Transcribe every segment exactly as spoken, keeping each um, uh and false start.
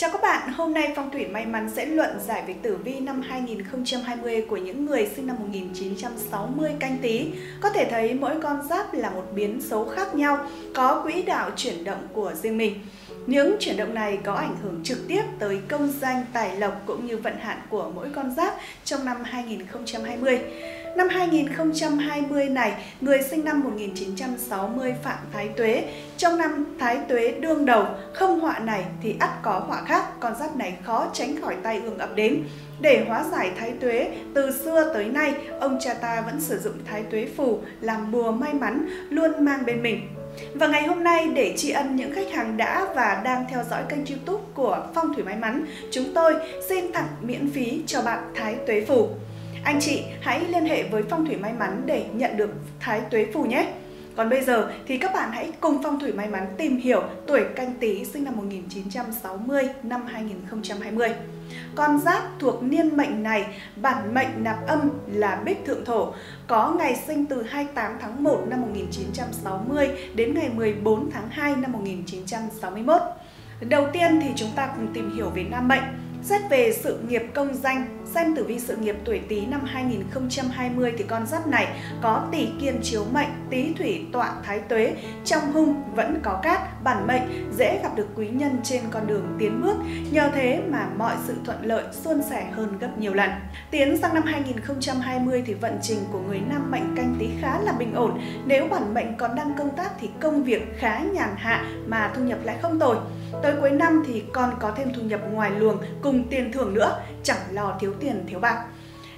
Chào các bạn, hôm nay Phong Thủy May Mắn sẽ luận giải về tử vi năm hai nghìn không trăm hai mươi của những người sinh năm một nghìn chín trăm sáu mươi canh tí. Có thể thấy mỗi con giáp là một biến số khác nhau, có quỹ đạo chuyển động của riêng mình. Những chuyển động này có ảnh hưởng trực tiếp tới công danh, tài lộc cũng như vận hạn của mỗi con giáp trong năm hai nghìn không trăm hai mươi. Năm hai nghìn không trăm hai mươi này, người sinh năm một nghìn chín trăm sáu mươi phạm thái tuế. Trong năm thái tuế đương đầu, không họa này thì ắt có họa khác, con giáp này khó tránh khỏi tai ương ập đến. Để hóa giải thái tuế, từ xưa tới nay, ông cha ta vẫn sử dụng thái tuế phù làm bùa may mắn, luôn mang bên mình. Và ngày hôm nay, để tri ân những khách hàng đã và đang theo dõi kênh YouTube của Phong Thủy May Mắn, chúng tôi xin tặng miễn phí cho bạn thái tuế phù. Anh chị hãy liên hệ với Phong Thủy May Mắn để nhận được thái tuế phù nhé. Còn bây giờ thì các bạn hãy cùng Phong Thủy May Mắn tìm hiểu tuổi canh tí sinh năm một nghìn chín trăm sáu mươi năm hai nghìn không trăm hai mươi. Con giáp thuộc niên mệnh này, bản mệnh nạp âm là bích thượng thổ, có ngày sinh từ hai mươi tám tháng một năm một nghìn chín trăm sáu mươi đến ngày mười bốn tháng hai năm một nghìn chín trăm sáu mươi mốt. Đầu tiên thì chúng ta cùng tìm hiểu về nam mệnh. Xét về sự nghiệp công danh, xem tử vi sự nghiệp tuổi Tý năm hai nghìn không trăm hai mươi thì con giáp này có tỷ kiên chiếu mệnh, Tý thủy tọa thái tuế, trong hung vẫn có cát, bản mệnh dễ gặp được quý nhân trên con đường tiến bước, nhờ thế mà mọi sự thuận lợi suôn sẻ hơn gấp nhiều lần. Tiến sang năm hai nghìn không trăm hai mươi thì vận trình của người nam mệnh canh Tý khá là bình ổn, nếu bản mệnh còn đang công tác thì công việc khá nhàn hạ mà thu nhập lại không tồi. Tới cuối năm thì còn có thêm thu nhập ngoài luồng cùng tiền thưởng nữa, chẳng lo thiếu tiền thiếu bạc.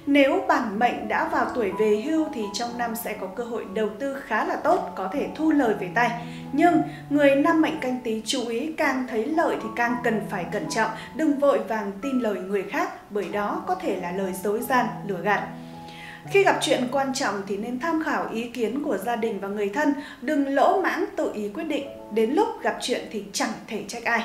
Nếu bản mệnh đã vào tuổi về hưu thì trong năm sẽ có cơ hội đầu tư khá là tốt, có thể thu lời về tay. Nhưng người nam mệnh canh tí chú ý, càng thấy lợi thì càng cần phải cẩn trọng, đừng vội vàng tin lời người khác, bởi đó có thể là lời dối gian, lừa gạt. Khi gặp chuyện quan trọng thì nên tham khảo ý kiến của gia đình và người thân, đừng lỗ mãng tự ý quyết định, đến lúc gặp chuyện thì chẳng thể trách ai.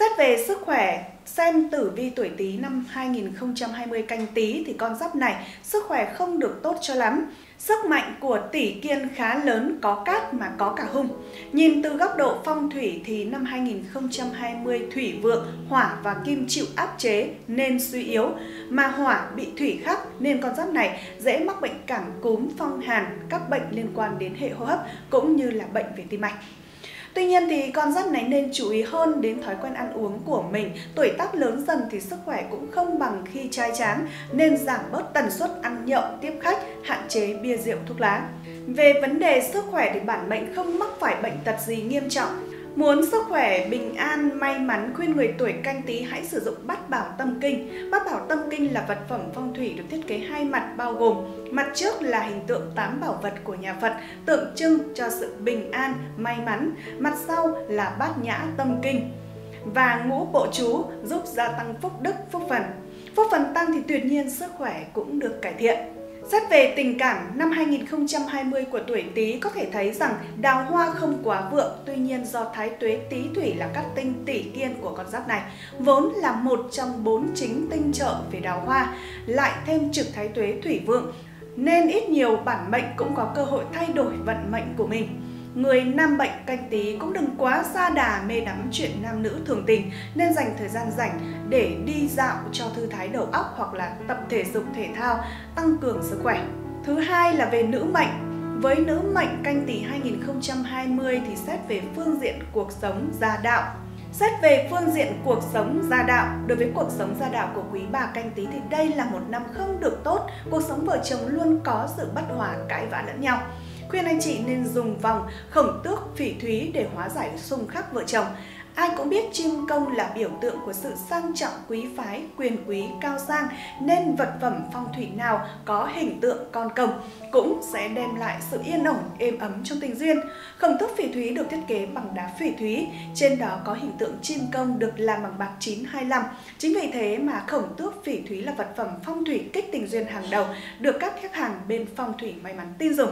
Xét về sức khỏe, xem tử vi tuổi Tý năm hai nghìn không trăm hai mươi canh Tý thì con giáp này sức khỏe không được tốt cho lắm. Sức mạnh của tỷ kiên khá lớn, có cát mà có cả hung. Nhìn từ góc độ phong thủy thì năm hai nghìn không trăm hai mươi thủy vượng, hỏa và kim chịu áp chế nên suy yếu, mà hỏa bị thủy khắc nên con giáp này dễ mắc bệnh cảm cúm, phong hàn, các bệnh liên quan đến hệ hô hấp cũng như là bệnh về tim mạch. Tuy nhiên thì con giáp này nên chú ý hơn đến thói quen ăn uống của mình. Tuổi tác lớn dần thì sức khỏe cũng không bằng khi trai tráng, nên giảm bớt tần suất ăn nhậu, tiếp khách, hạn chế bia rượu, thuốc lá. Về vấn đề sức khỏe thì bản mệnh không mắc phải bệnh tật gì nghiêm trọng. Muốn sức khỏe bình an, may mắn, khuyên người tuổi canh tí hãy sử dụng bát bảo tâm kinh. Bát bảo tâm kinh là vật phẩm phong thủy được thiết kế hai mặt, bao gồm mặt trước là hình tượng tám bảo vật của nhà Phật, tượng trưng cho sự bình an, may mắn. Mặt sau là bát nhã tâm kinh và ngũ bộ chú giúp gia tăng phúc đức, phúc phần. Phúc phần tăng thì tuyệt nhiên sức khỏe cũng được cải thiện. Xét về tình cảm, năm hai nghìn không trăm hai mươi của tuổi Tý có thể thấy rằng đào hoa không quá vượng, tuy nhiên do thái tuế Tý thủy là các tinh tỷ kiên của con giáp này, vốn là một trong bốn chính tinh trợ về đào hoa, lại thêm trực thái tuế thủy vượng, nên ít nhiều bản mệnh cũng có cơ hội thay đổi vận mệnh của mình. Người nam mệnh canh tí cũng đừng quá sa đà mê đắm chuyện nam nữ thường tình, nên dành thời gian rảnh để đi dạo cho thư thái đầu óc hoặc là tập thể dục thể thao, tăng cường sức khỏe. Thứ hai là về nữ mệnh. Với nữ mệnh canh tí hai nghìn không trăm hai mươi thì xét về phương diện cuộc sống gia đạo. Xét về phương diện cuộc sống gia đạo, đối với cuộc sống gia đạo của quý bà canh tí thì đây là một năm không được tốt, cuộc sống vợ chồng luôn có sự bất hòa, cãi vã lẫn nhau. Khuyên anh chị nên dùng vòng khổng tước phỉ thúy để hóa giải xung khắc vợ chồng. Ai cũng biết chim công là biểu tượng của sự sang trọng, quý phái, quyền quý, cao sang, nên vật phẩm phong thủy nào có hình tượng con công cũng sẽ đem lại sự yên ổn, êm ấm trong tình duyên. Khổng tước phỉ thúy được thiết kế bằng đá phỉ thúy, trên đó có hình tượng chim công được làm bằng bạc chín hai lăm. Chính vì thế mà khổng tước phỉ thúy là vật phẩm phong thủy kích tình duyên hàng đầu, được các khách hàng bên phong thủy may mắn tin dùng.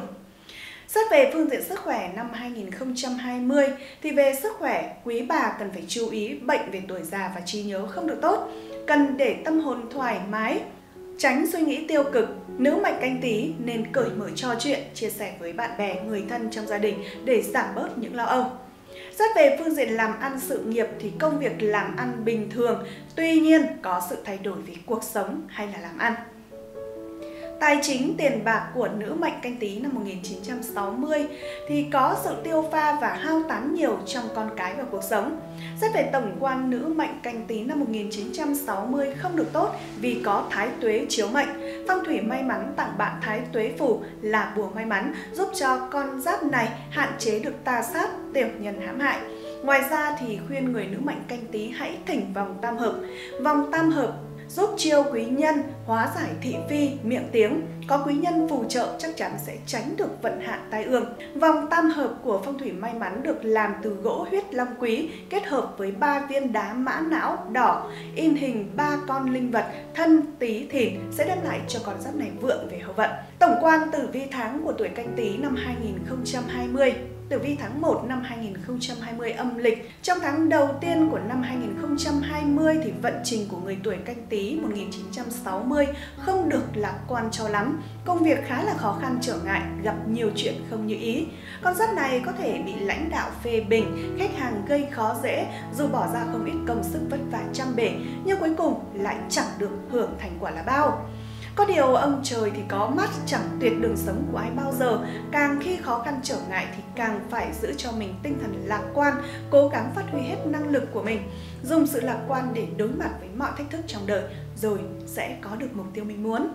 Xét về phương diện sức khỏe năm hai nghìn không trăm hai mươi thì về sức khỏe, quý bà cần phải chú ý bệnh về tuổi già và trí nhớ không được tốt, cần để tâm hồn thoải mái, tránh suy nghĩ tiêu cực. Nữ mệnh canh tí nên cởi mở trò chuyện, chia sẻ với bạn bè, người thân trong gia đình để giảm bớt những lo âu. Xét về phương diện làm ăn sự nghiệp thì công việc làm ăn bình thường, tuy nhiên có sự thay đổi về cuộc sống hay là làm ăn. Tài chính tiền bạc của nữ mệnh Canh Tý năm một nghìn chín trăm sáu mươi thì có sự tiêu pha và hao tán nhiều trong con cái và cuộc sống. Xét về tổng quan, nữ mệnh Canh Tý năm một nghìn chín trăm sáu mươi không được tốt vì có thái tuế chiếu mệnh. Phong thủy may mắn tặng bạn thái tuế phù là bùa may mắn giúp cho con giáp này hạn chế được tà sát, tiểu nhân hãm hại. Ngoài ra thì khuyên người nữ mệnh Canh Tý hãy thỉnh vòng tam hợp. Vòng tam hợp giúp chiêu quý nhân, hóa giải thị phi, miệng tiếng. Có quý nhân phù trợ chắc chắn sẽ tránh được vận hạn tai ương. Vòng tam hợp của phong thủy may mắn được làm từ gỗ huyết long quý, kết hợp với ba viên đá mã não đỏ, in hình ba con linh vật thân tý thìn sẽ đem lại cho con giáp này vượng về hậu vận. Tổng quan tử vi tháng của tuổi Canh Tý năm hai nghìn không trăm hai mươi. Tử vi tháng một năm hai nghìn không trăm hai mươi âm lịch. Trong tháng đầu tiên của năm hai nghìn không trăm hai mươi thì vận trình của người tuổi Canh Tý một nghìn chín trăm sáu mươi không được lạc quan cho lắm. Công việc khá là khó khăn trở ngại, gặp nhiều chuyện không như ý. Con giáp này có thể bị lãnh đạo phê bình, khách hàng gây khó dễ dù bỏ ra không ít công sức vất vả chăm bể nhưng cuối cùng lại chẳng được hưởng thành quả là bao. Có điều ông trời thì có mắt chẳng tuyệt đường sống của ai bao giờ, càng khi khó khăn trở ngại thì càng phải giữ cho mình tinh thần lạc quan, cố gắng phát huy hết năng lực của mình, dùng sự lạc quan để đối mặt với mọi thách thức trong đời rồi sẽ có được mục tiêu mình muốn.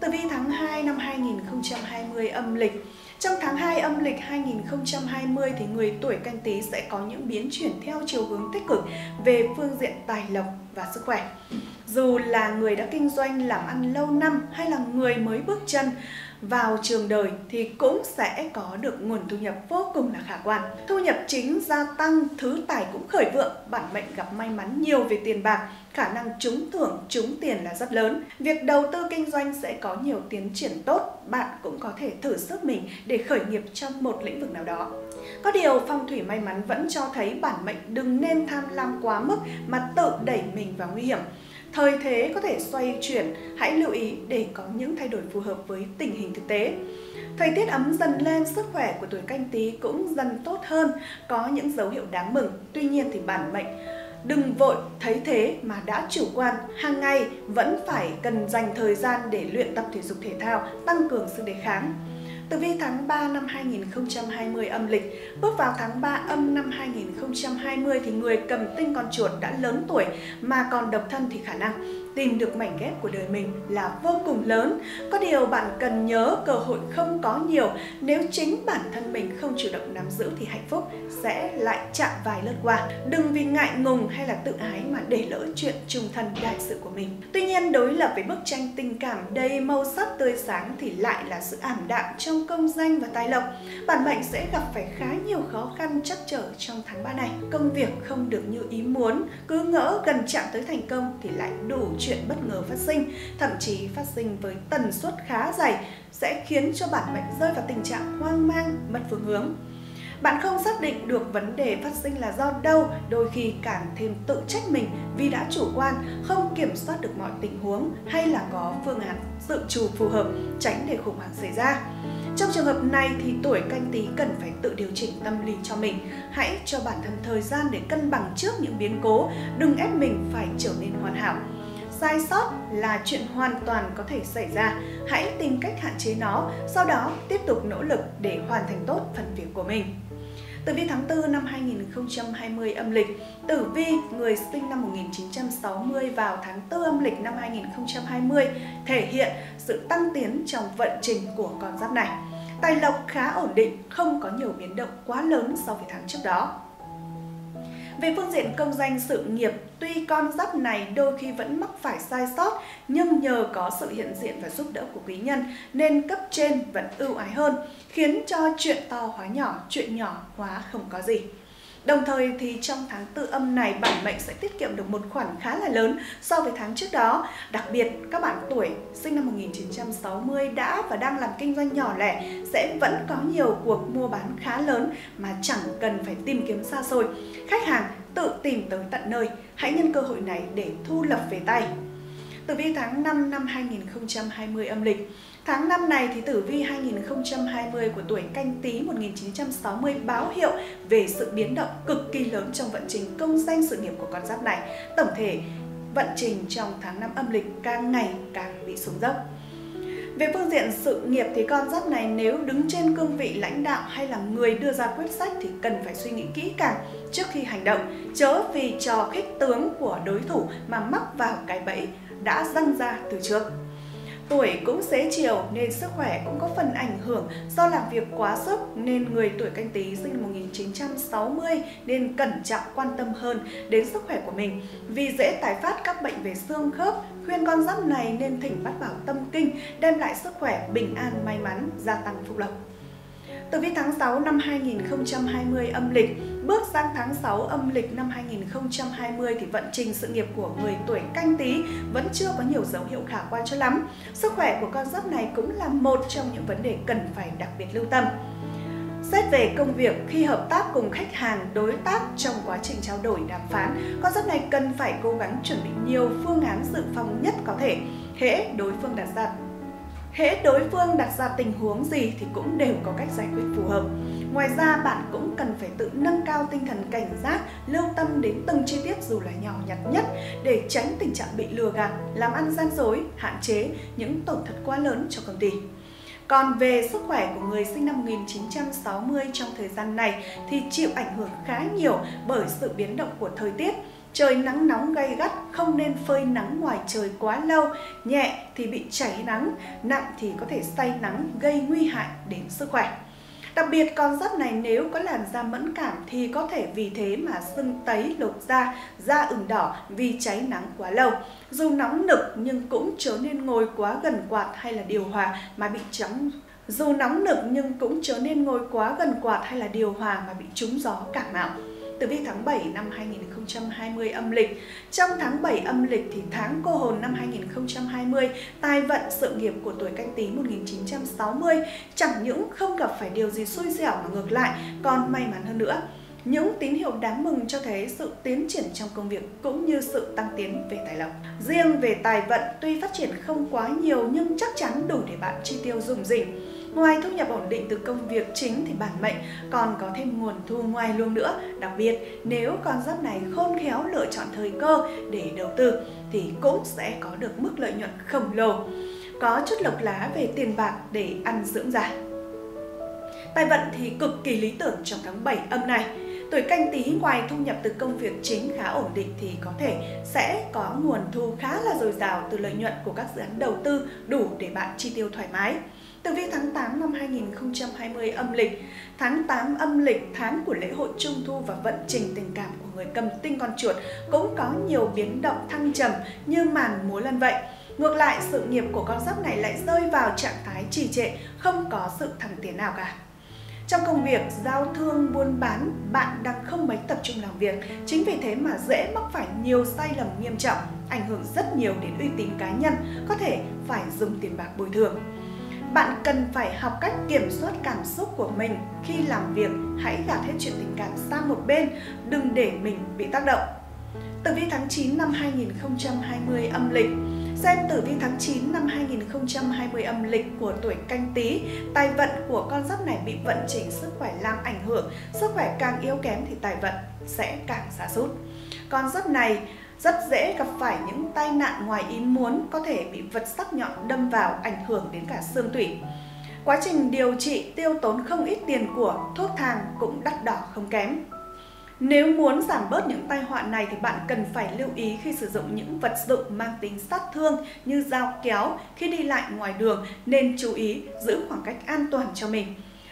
Tử vi tháng hai năm hai nghìn không trăm hai mươi âm lịch. Trong tháng hai âm lịch hai nghìn không trăm hai mươi thì người tuổi Canh Tý sẽ có những biến chuyển theo chiều hướng tích cực về phương diện tài lộc và sức khỏe. Dù là người đã kinh doanh làm ăn lâu năm hay là người mới bước chân vào trường đời thì cũng sẽ có được nguồn thu nhập vô cùng là khả quan. Thu nhập chính gia tăng, thứ tài cũng khởi vượng, bản mệnh gặp may mắn nhiều về tiền bạc, khả năng trúng thưởng, trúng tiền là rất lớn. Việc đầu tư kinh doanh sẽ có nhiều tiến triển tốt, bạn cũng có thể thử sức mình để khởi nghiệp trong một lĩnh vực nào đó. Có điều phong thủy may mắn vẫn cho thấy bản mệnh đừng nên tham lam quá mức mà tự đẩy mình vào nguy hiểm. Thời thế có thể xoay chuyển, hãy lưu ý để có những thay đổi phù hợp với tình hình thực tế. Thời tiết ấm dần lên, sức khỏe của tuổi Canh Tý cũng dần tốt hơn, có những dấu hiệu đáng mừng. Tuy nhiên thì bản mệnh đừng vội thấy thế mà đã chủ quan, hàng ngày vẫn phải cần dành thời gian để luyện tập thể dục thể thao, tăng cường sức đề kháng. Tử vi tháng ba năm hai nghìn không trăm hai mươi âm lịch. Bước vào tháng ba âm năm hai nghìn không trăm hai mươi thì người cầm tinh con chuột đã lớn tuổi mà còn độc thân thì khả năng tìm được mảnh ghép của đời mình là vô cùng lớn. Có điều bạn cần nhớ cơ hội không có nhiều, nếu chính bản thân mình không chủ động nắm giữ thì hạnh phúc sẽ lại chạm vài lướt qua. Đừng vì ngại ngùng hay là tự ái mà để lỡ chuyện trùng thần đại sự của mình. Tuy nhiên đối lập với bức tranh tình cảm đầy màu sắc tươi sáng thì lại là sự ảm đạm trong công danh và tài lộc. Bản mệnh sẽ gặp phải khá nhiều khó khăn trắc trở trong tháng ba này. Công việc không được như ý muốn, cứ ngỡ gần chạm tới thành công thì lại đủ chuyện bất ngờ phát sinh, thậm chí phát sinh với tần suất khá dày sẽ khiến cho bản mệnh rơi vào tình trạng hoang mang, mất phương hướng. Bạn không xác định được vấn đề phát sinh là do đâu, đôi khi càng thêm tự trách mình vì đã chủ quan, không kiểm soát được mọi tình huống hay là có phương án dự trù phù hợp, tránh để khủng hoảng xảy ra. Trong trường hợp này thì tuổi Canh Tý cần phải tự điều chỉnh tâm lý cho mình. Hãy cho bản thân thời gian để cân bằng trước những biến cố, đừng ép mình phải trở nên hoàn hảo. Sai sót là chuyện hoàn toàn có thể xảy ra, hãy tìm cách hạn chế nó, sau đó tiếp tục nỗ lực để hoàn thành tốt phần việc của mình. Tử vi tháng tư năm hai nghìn không trăm hai mươi âm lịch. Tử vi người sinh năm một nghìn chín trăm sáu mươi vào tháng tư âm lịch năm hai nghìn không trăm hai mươi thể hiện sự tăng tiến trong vận trình của con giáp này. Tài lộc khá ổn định, không có nhiều biến động quá lớn so với tháng trước đó. Về phương diện công danh sự nghiệp, tuy con giáp này đôi khi vẫn mắc phải sai sót nhưng nhờ có sự hiện diện và giúp đỡ của quý nhân nên cấp trên vẫn ưu ái hơn, khiến cho chuyện to hóa nhỏ, chuyện nhỏ hóa không có gì. Đồng thời thì trong tháng tư âm này bản mệnh sẽ tiết kiệm được một khoản khá là lớn so với tháng trước đó. Đặc biệt các bạn tuổi sinh năm một nghìn chín trăm sáu mươi đã và đang làm kinh doanh nhỏ lẻ sẽ vẫn có nhiều cuộc mua bán khá lớn mà chẳng cần phải tìm kiếm xa xôi. Khách hàng tự tìm tới tận nơi, hãy nhân cơ hội này để thu lập về tay. tử vi tháng năm năm hai nghìn không trăm hai mươi âm lịch. Tháng năm này thì tử vi hai nghìn không trăm hai mươi của tuổi Canh Tý một nghìn chín trăm sáu mươi báo hiệu về sự biến động cực kỳ lớn trong vận trình công danh sự nghiệp của con giáp này. Tổng thể vận trình trong tháng năm âm lịch càng ngày càng bị xuống dốc. Về phương diện sự nghiệp thì con giáp này nếu đứng trên cương vị lãnh đạo hay là người đưa ra quyết sách thì cần phải suy nghĩ kỹ càng trước khi hành động, chớ vì trò khích tướng của đối thủ mà mắc vào cái bẫy đã răng ra từ trước. Tuổi cũng xế chiều nên sức khỏe cũng có phần ảnh hưởng do làm việc quá sức, nên người tuổi Canh Tý sinh năm một nghìn chín trăm sáu mươi nên cẩn trọng quan tâm hơn đến sức khỏe của mình vì dễ tái phát các bệnh về xương khớp. Khuyên con giáp này nên thỉnh bát bảo tâm kinh đem lại sức khỏe, bình an, may mắn, gia tăng phúc lộc. Tử vi tháng sáu năm hai nghìn không trăm hai mươi âm lịch. Bước sang tháng sáu âm lịch năm hai nghìn không trăm hai mươi thì vận trình sự nghiệp của người tuổi Canh Tý vẫn chưa có nhiều dấu hiệu khả quan cho lắm. Sức khỏe của con giáp này cũng là một trong những vấn đề cần phải đặc biệt lưu tâm. Xét về công việc, khi hợp tác cùng khách hàng, đối tác trong quá trình trao đổi đàm phán, con giáp này cần phải cố gắng chuẩn bị nhiều phương án dự phòng nhất có thể. Hễ đối phương đặt ra Hễ đối phương đặt ra tình huống gì thì cũng đều có cách giải quyết phù hợp. Ngoài ra, bạn cũng cần phải tự nâng cao tinh thần cảnh giác, lưu tâm đến từng chi tiết dù là nhỏ nhặt nhất để tránh tình trạng bị lừa gạt, làm ăn gian dối, hạn chế những tổn thất quá lớn cho công ty. Còn về sức khỏe của người sinh năm một nghìn chín trăm sáu mươi trong thời gian này thì chịu ảnh hưởng khá nhiều bởi sự biến động của thời tiết. Trời nắng nóng gay gắt, không nên phơi nắng ngoài trời quá lâu, nhẹ thì bị cháy nắng, nặng thì có thể say nắng gây nguy hại đến sức khỏe. Đặc biệt con giáp này nếu có làn da mẫn cảm thì có thể vì thế mà sưng tấy, lột da, da ửng đỏ vì cháy nắng quá lâu. Dù nóng nực nhưng cũng chớ nên ngồi quá gần quạt hay là điều hòa mà bị trắng. Dù nóng nực nhưng cũng chớ nên ngồi quá gần quạt hay là điều hòa mà bị trúng gió cảm mạo. Tử vi tháng bảy năm hai nghìn không trăm hai mươi âm lịch. Trong tháng bảy âm lịch thì tháng cô hồn năm hai nghìn không trăm hai mươi, tài vận sự nghiệp của tuổi Canh Tý một nghìn chín trăm sáu mươi chẳng những không gặp phải điều gì xui xẻo mà ngược lại còn may mắn hơn nữa. Những tín hiệu đáng mừng cho thấy sự tiến triển trong công việc cũng như sự tăng tiến về tài lộc. Riêng về tài vận, tuy phát triển không quá nhiều nhưng chắc chắn đủ để bạn chi tiêu rủng rỉnh. Ngoài thu nhập ổn định từ công việc chính thì bản mệnh còn có thêm nguồn thu ngoài luôn nữa. Đặc biệt, nếu con giáp này khôn khéo lựa chọn thời cơ để đầu tư thì cũng sẽ có được mức lợi nhuận khổng lồ. Có chút lộc lá về tiền bạc để ăn dưỡng già. Tài vận thì cực kỳ lý tưởng trong tháng bảy âm này. Tuổi Canh Tý ngoài thu nhập từ công việc chính khá ổn định thì có thể sẽ có nguồn thu khá là dồi dào từ lợi nhuận của các dự án đầu tư, đủ để bạn chi tiêu thoải mái. Tử vi tháng tám năm hai nghìn không trăm hai mươi âm lịch. Tháng tám âm lịch, tháng của lễ hội Trung Thu, và vận trình tình cảm của người cầm tinh con chuột cũng có nhiều biến động thăng trầm như màn múa lân vậy. Ngược lại, sự nghiệp của con giáp này lại rơi vào trạng thái trì trệ, không có sự thăng tiến nào cả. Trong công việc, giao thương, buôn bán, bạn đang không mấy tập trung làm việc. Chính vì thế mà dễ mắc phải nhiều sai lầm nghiêm trọng, ảnh hưởng rất nhiều đến uy tín cá nhân, có thể phải dùng tiền bạc bồi thường. Bạn cần phải học cách kiểm soát cảm xúc của mình khi làm việc, hãy gạt hết chuyện tình cảm sang một bên, đừng để mình bị tác động. Tử vi tháng chín năm hai nghìn không trăm hai mươi âm lịch. Xem tử vi tháng chín năm hai nghìn không trăm hai mươi âm lịch của tuổi Canh Tý, tài vận của con giáp này bị vận trình sức khỏe làm ảnh hưởng, sức khỏe càng yếu kém thì tài vận sẽ càng sa sút. Con giáp này rất dễ gặp phải những tai nạn ngoài ý muốn, có thể bị vật sắc nhọn đâm vào, ảnh hưởng đến cả xương tủy. Quá trình điều trị tiêu tốn không ít tiền của, thuốc thang cũng đắt đỏ không kém. Nếu muốn giảm bớt những tai họa này thì bạn cần phải lưu ý khi sử dụng những vật dụng mang tính sát thương như dao kéo khi đi lại ngoài đường, nên chú ý giữ khoảng cách an toàn cho mình.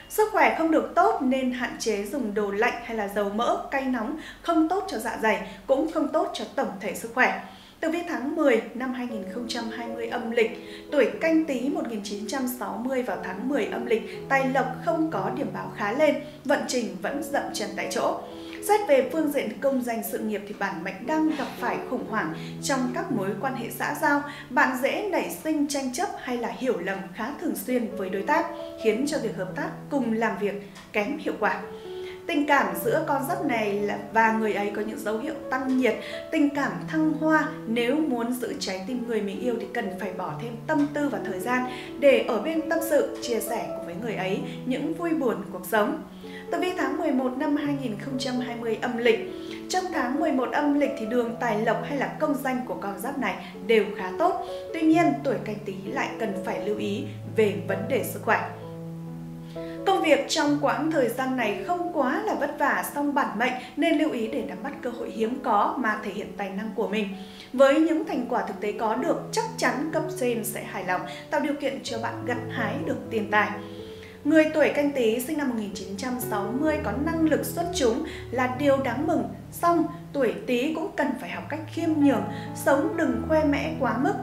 Sức khỏe không được tốt nên hạn chế dùng đồ lạnh hay là dầu mỡ, cay nóng, không tốt cho dạ dày, cũng không tốt cho tổng thể sức khỏe. Tử vi tháng mười năm hai nghìn không trăm hai mươi âm lịch, tuổi Canh Tý một nghìn chín trăm sáu mươi vào tháng mười âm lịch, tài lộc không có điểm báo khá lên, vận trình vẫn dậm chân tại chỗ. Xét về phương diện công danh sự nghiệp thì bản mệnh đang gặp phải khủng hoảng trong các mối quan hệ xã giao, bạn dễ nảy sinh tranh chấp hay là hiểu lầm khá thường xuyên với đối tác, khiến cho việc hợp tác cùng làm việc kém hiệu quả. Tình cảm giữa con giáp này là và người ấy có những dấu hiệu tăng nhiệt, tình cảm thăng hoa. Nếu muốn giữ trái tim người mình yêu thì cần phải bỏ thêm tâm tư và thời gian để ở bên tâm sự, chia sẻ cùng với người ấy những vui buồn cuộc sống. Tử vi tháng mười một năm hai nghìn không trăm hai mươi âm lịch. Trong tháng mười một âm lịch thì đường tài lộc hay là công danh của con giáp này đều khá tốt. Tuy nhiên, tuổi Canh Tý lại cần phải lưu ý về vấn đề sức khỏe. Công việc trong quãng thời gian này không quá là vất vả, song bản mệnh nên lưu ý để nắm bắt cơ hội hiếm có mà thể hiện tài năng của mình. Với những thành quả thực tế có được, chắc chắn cấp trên sẽ hài lòng, tạo điều kiện cho bạn gặt hái được tiền tài. Người tuổi Canh Tý sinh năm một nghìn chín trăm sáu mươi có năng lực xuất chúng là điều đáng mừng, song tuổi Tý cũng cần phải học cách khiêm nhường, sống đừng khoe mẽ quá mức.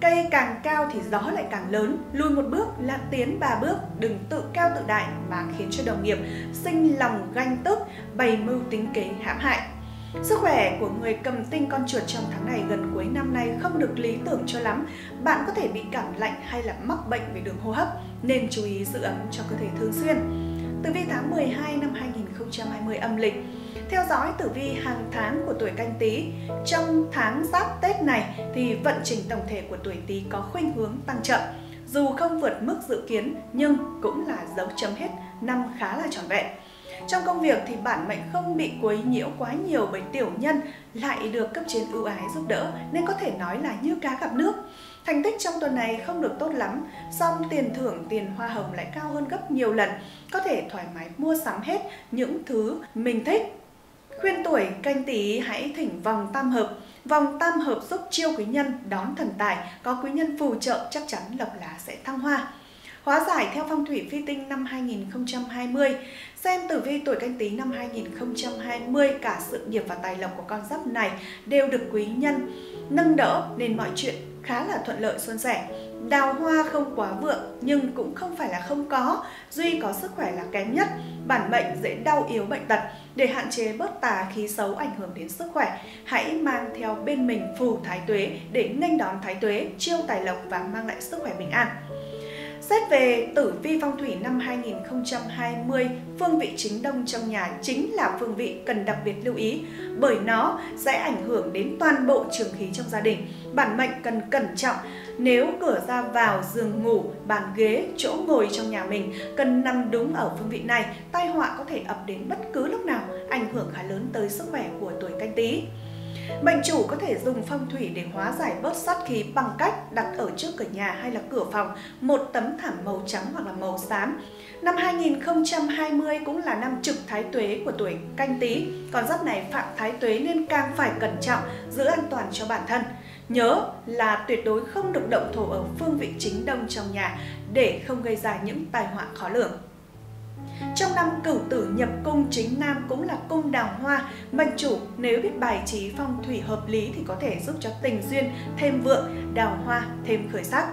Cây càng cao thì gió lại càng lớn, lùi một bước là tiến ba bước, đừng tự cao tự đại mà khiến cho đồng nghiệp sinh lòng ganh tức, bày mưu tính kế hãm hại. Sức khỏe của người cầm tinh con chuột trong tháng này gần cuối năm nay không được lý tưởng cho lắm. Bạn có thể bị cảm lạnh hay là mắc bệnh về đường hô hấp, nên chú ý giữ ấm cho cơ thể thường xuyên. Tử vi tháng mười hai năm hai nghìn không trăm hai mươi âm lịch. Theo dõi tử vi hàng tháng của tuổi Canh Tý. Trong tháng Giáp Tết này thì vận trình tổng thể của tuổi Tý có khuynh hướng tăng chậm. Dù không vượt mức dự kiến nhưng cũng là dấu chấm hết năm khá là trọn vẹn. Trong công việc thì bản mệnh không bị quấy nhiễu quá nhiều bởi tiểu nhân, lại được cấp trên ưu ái giúp đỡ nên có thể nói là như cá gặp nước. Thành tích trong tuần này không được tốt lắm, song tiền thưởng, tiền hoa hồng lại cao hơn gấp nhiều lần, có thể thoải mái mua sắm hết những thứ mình thích. Khuyên tuổi Canh Tý hãy thỉnh vòng tam hợp. Vòng tam hợp giúp chiêu quý nhân đón thần tài, có quý nhân phù trợ chắc chắn lộc lá sẽ thăng hoa. Hóa giải theo phong thủy phi tinh năm hai nghìn không trăm hai mươi. Xem tử vi tuổi Canh Tý năm hai nghìn không trăm hai mươi, cả sự nghiệp và tài lộc của con giáp này đều được quý nhân nâng đỡ nên mọi chuyện khá là thuận lợi suôn sẻ. Đào hoa không quá vượng nhưng cũng không phải là không có, duy có sức khỏe là kém nhất. Bản mệnh dễ đau yếu bệnh tật, để hạn chế bớt tà khí xấu ảnh hưởng đến sức khỏe, hãy mang theo bên mình phù thái tuế để nghênh đón thái tuế, chiêu tài lộc và mang lại sức khỏe bình an. Xét về tử vi phong thủy năm hai nghìn không trăm hai mươi, phương vị chính đông trong nhà chính là phương vị cần đặc biệt lưu ý bởi nó sẽ ảnh hưởng đến toàn bộ trường khí trong gia đình. Bản mệnh cần cẩn trọng nếu cửa ra vào, giường ngủ, bàn ghế, chỗ ngồi trong nhà mình cần nằm đúng ở phương vị này, tai họa có thể ập đến bất cứ lúc nào, ảnh hưởng khá lớn tới sức khỏe của tuổi Canh Tý. Mệnh chủ có thể dùng phong thủy để hóa giải bớt sát khí bằng cách đặt ở trước cửa nhà hay là cửa phòng một tấm thảm màu trắng hoặc là màu xám. Năm hai nghìn không trăm hai mươi cũng là năm trực thái tuế của tuổi Canh Tý. Con giáp này phạm thái tuế nên càng phải cẩn trọng, giữ an toàn cho bản thân. Nhớ là tuyệt đối không được động thổ ở phương vị chính đông trong nhà để không gây ra những tai họa khó lường. Trong năm Cửu Tử nhập cung chính nam cũng là cung đào hoa, mệnh chủ nếu biết bài trí phong thủy hợp lý thì có thể giúp cho tình duyên thêm vượng, đào hoa thêm khởi sắc.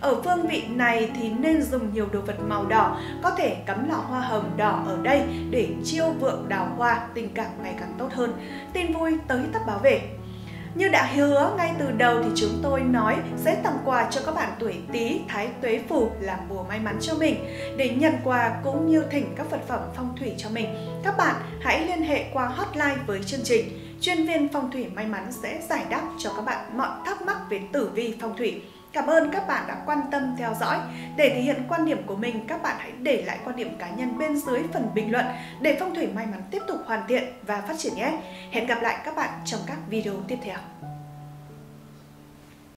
Ở phương vị này thì nên dùng nhiều đồ vật màu đỏ, có thể cắm lọ hoa hồng đỏ ở đây để chiêu vượng đào hoa, tình cảm ngày càng tốt hơn, tin vui tới tấp báo về. Như đã hứa ngay từ đầu thì chúng tôi nói sẽ tặng quà cho các bạn tuổi Tý, thái tuế phù làm bùa may mắn cho mình. Để nhận quà cũng như thỉnh các vật phẩm phong thủy cho mình, các bạn hãy liên hệ qua hotline với chương trình. Chuyên viên phong thủy may mắn sẽ giải đáp cho các bạn mọi thắc mắc về tử vi phong thủy. Cảm ơn các bạn đã quan tâm theo dõi. Để thể hiện quan điểm của mình, các bạn hãy để lại quan điểm cá nhân bên dưới phần bình luận để phong thủy may mắn tiếp tục hoàn thiện và phát triển nhé. Hẹn gặp lại các bạn trong các video tiếp theo.